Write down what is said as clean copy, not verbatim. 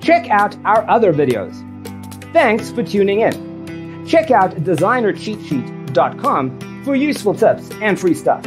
Check out our other videos. Thanks for tuning in. Check out designercheatsheet.com for useful tips and free stuff.